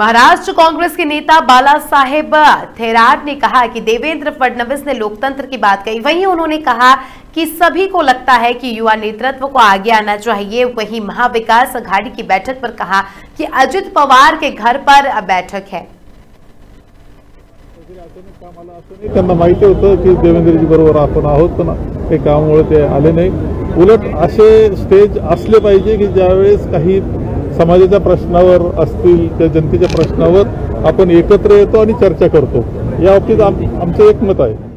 महाराष्ट्र कांग्रेस के नेता बाला साहेब थेरार ने कहा कि देवेंद्र फडणवीस ने लोकतंत्र की बात कही। वहीं उन्होंने कहा कि सभी को लगता है कि युवा नेतृत्व को आगे आना चाहिए। वहीं महाविकास आघाड़ी की बैठक पर कहा कि अजित पवार के घर पर बैठक है। माहिती होतं की देवेंद्रजी बरोबर आपण आहोत, ते कामामुळे ते आले नाही। उलट असे स्टेज असले पाहिजे की ज्यावेळेस काही समाजाच्या प्रश्नावर असतील त्या जनतेच्या प्रश्नावर आपण एकत्र येतो आणि चर्चा करतो। या बाबतीत आमचं एक मत आहे।